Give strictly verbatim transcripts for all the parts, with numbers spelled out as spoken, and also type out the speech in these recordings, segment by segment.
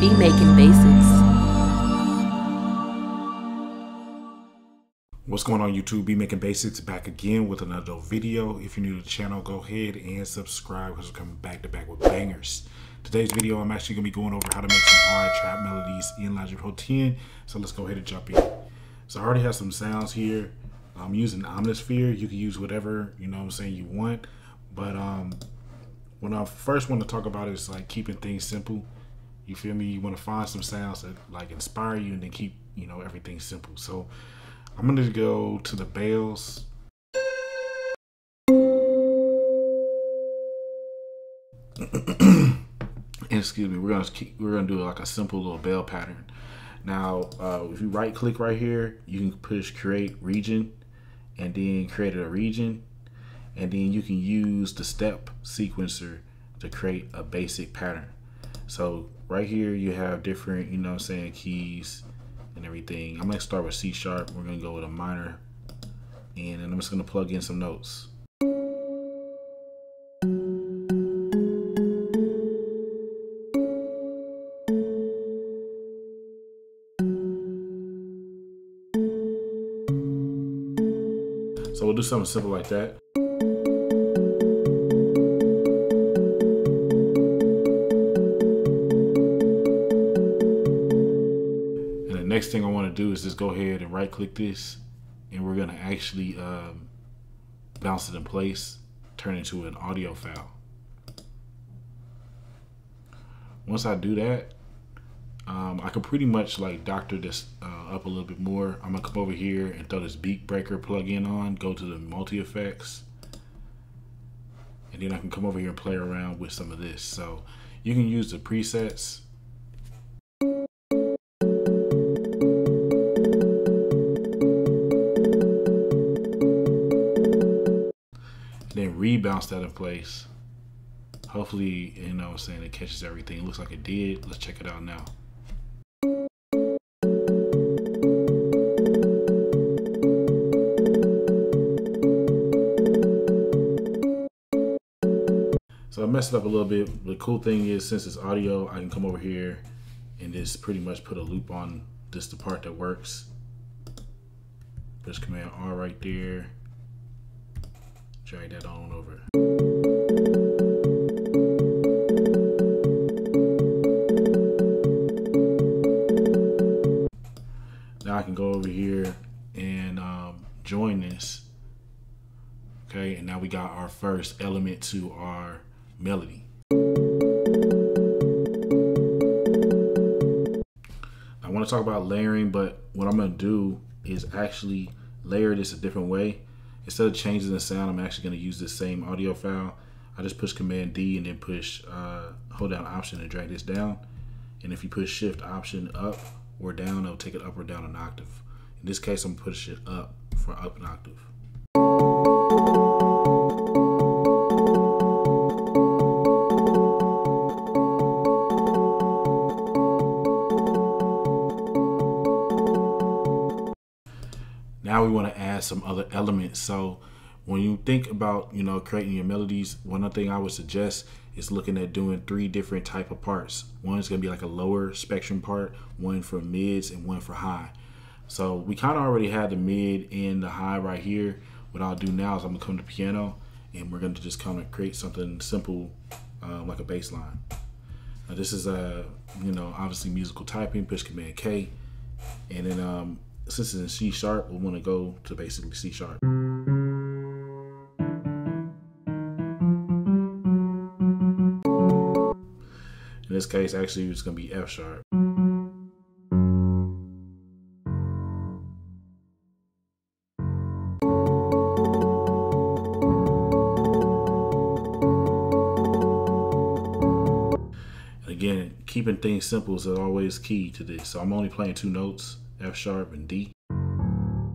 Beat Making Basics. What's going on, YouTube? Beat Making Basics back again with another video. If you're new to the channel, go ahead and subscribe because we're coming back to back with bangers. Today's video, I'm actually going to be going over how to make some hard trap melodies in Logic Pro ten. So let's go ahead and jump in. So I already have some sounds here. I'm using Omnisphere. You can use whatever, you know what I'm saying, you want. But um, what I first want to talk about is like keeping things simple. You feel me? You want to find some sounds that like inspire you and then keep, you know, everything simple. So I'm going to go to the bells. Excuse me. We're going to keep, we're going to do like a simple little bell pattern. Now, uh, if you right click right here, you can push create region and then create a region. And then you can use the step sequencer to create a basic pattern. So right here you have different, you know what I'm saying, keys and everything. I'm gonna start with C sharp. We're gonna go with a minor, and then I'm just gonna plug in some notes. So we'll do something simple like that. Next thing I want to do is just go ahead and right click this, and we're going to actually um, bounce it in place, turn it into an audio file. Once I do that, um, I can pretty much like doctor this uh, up a little bit more. I'm going to come over here and throw this beat breaker plugin on, go to the multi effects, and then I can come over here and play around with some of this. So you can use the presets. Rebounce that in place. Hopefully, you know what I'm saying, it catches everything. It looks like it did. Let's check it out now. So I messed it up a little bit. The cool thing is, since it's audio, I can come over here and just pretty much put a loop on just the part that works. Press Command R right there. Drag that on over. Now I can go over here and um, join this. Okay, and now we got our first element to our melody. I want to talk about layering, but what I'm going to do is actually layer this a different way. Instead of changing the sound, I'm actually going to use this same audio file. I just push Command D and then push, uh, hold down Option and drag this down. And if you push Shift Option up or down, it'll take it up or down an octave. In this case, I'm going to push it up for up an octave. Now we want to add some other elements. So when you think about, you know, creating your melodies, one other thing I would suggest is looking at doing three different type of parts. One is going to be like a lower spectrum part, one for mids, and one for high. So we kind of already had the mid and the high right here. What I'll do now is I'm going to come to piano, and we're going to just kind of create something simple, um, like a bass line. Now this is a, you know, obviously musical typing. Push Command K, and then um, since it's in C sharp, we want to go to basically C sharp. In this case, actually, it's going to be F sharp. And again, keeping things simple is always key to this. So I'm only playing two notes. F sharp and D. Come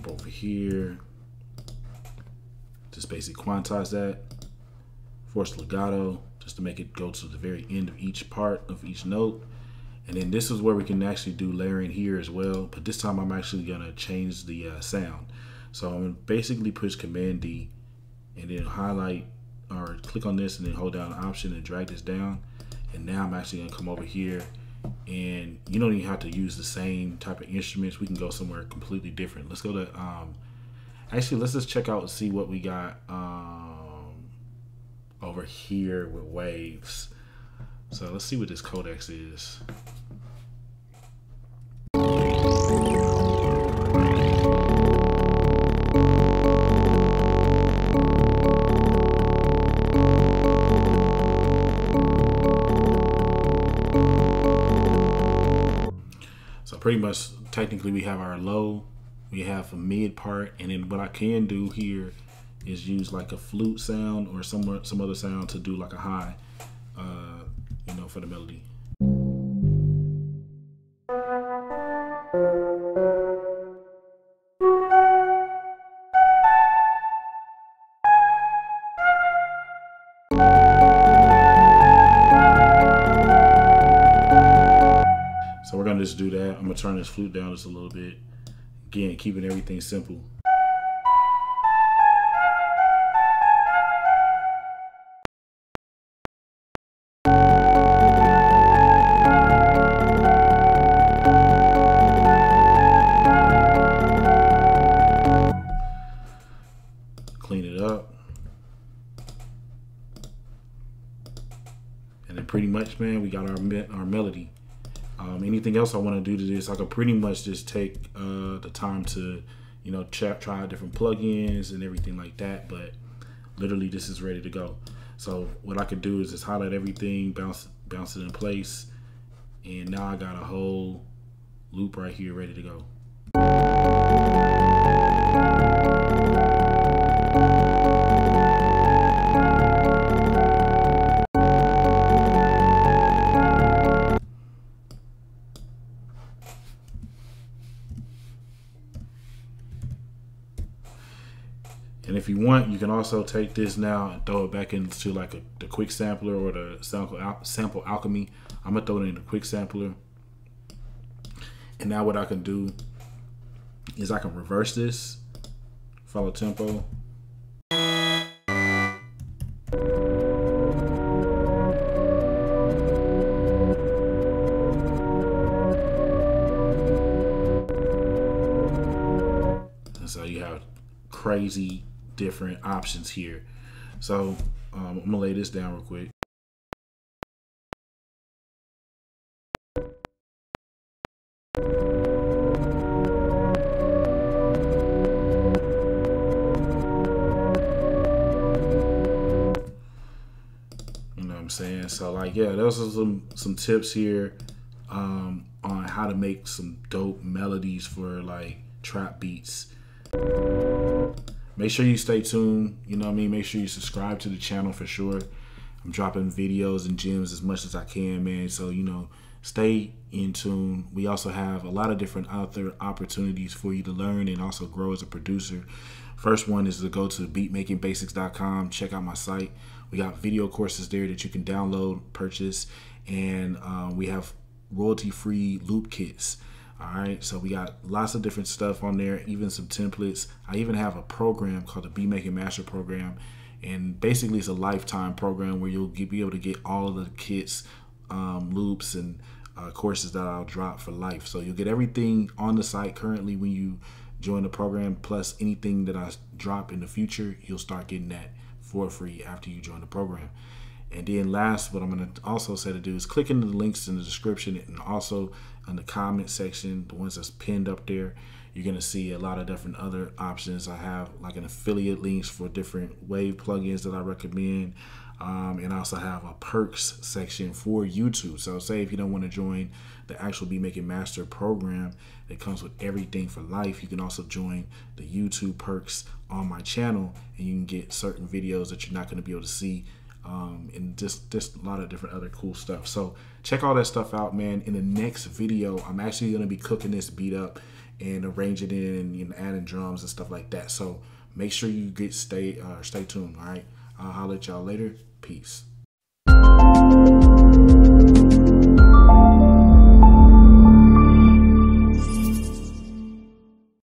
up over here. Just basically quantize that. Force legato, just to make it go to the very end of each part of each note. And then this is where we can actually do layering here as well, but this time I'm actually gonna change the uh, sound. So I'm gonna basically push Command D and then highlight or click on this and then hold down Option and drag this down. And now I'm actually gonna come over here, and you don't even have to use the same type of instruments. We can go somewhere completely different. Let's go to, um, actually let's just check out and see what we got um, over here with waves. So let's see what this codex is. So pretty much technically we have our low, we have a mid part, and then what I can do here is use like a flute sound or some, some other sound to do like a high, uh, you know, for the melody. So we're gonna just do that. I'm gonna turn this flute down just a little bit. Again, keeping everything simple. And then pretty much, man, we got our me our melody. Um, anything else I want to do to this, I could pretty much just take uh, the time to, you know, try, try different plugins and everything like that. But literally, this is ready to go. So what I could do is just highlight everything, bounce, bounce it in place, and now I got a whole loop right here ready to go. And if you want, you can also take this now and throw it back into like a, the quick sampler or the sample, al sample alchemy. I'm gonna throw it in the quick sampler. And now what I can do is I can reverse this, follow tempo. And so you have crazy different options here. So um, I'm gonna lay this down real quick. You know what I'm saying? So like, yeah, those are some some tips here um, on how to make some dope melodies for like trap beats. Make sure you stay tuned, you know what I mean? Make sure you subscribe to the channel for sure. I'm dropping videos and gems as much as I can, man. So, you know, stay in tune. We also have a lot of different other opportunities for you to learn and also grow as a producer. First one is to go to beat making basics dot com. Check out my site. We got video courses there that you can download, purchase, and uh, we have royalty-free loop kits. All right, so we got lots of different stuff on there, even some templates. I even have a program called the Beat Making Master program, and basically it's a lifetime program where you'll be able to get all of the kits, um, loops, and uh, courses that I'll drop for life. So you'll get everything on the site currently when you join the program, plus anything that I drop in the future, you'll start getting that for free after you join the program. And then last, what I'm going to also say to do is click into the links in the description and also in the comment section, the ones that's pinned up there. You're going to see a lot of different other options. I have like an affiliate links for different wave plugins that I recommend. Um, and I also have a perks section for YouTube. So say if you don't want to join the actual Beat Making Master program that comes with everything for life, you can also join the YouTube perks on my channel, and you can get certain videos that you're not going to be able to see. Um, and just, just a lot of different other cool stuff. So check all that stuff out, man. In the next video, I'm actually going to be cooking this beat up and arranging it and, and adding drums and stuff like that. So make sure you get stay, uh, stay tuned. All right. I'll holler at y'all later. Peace.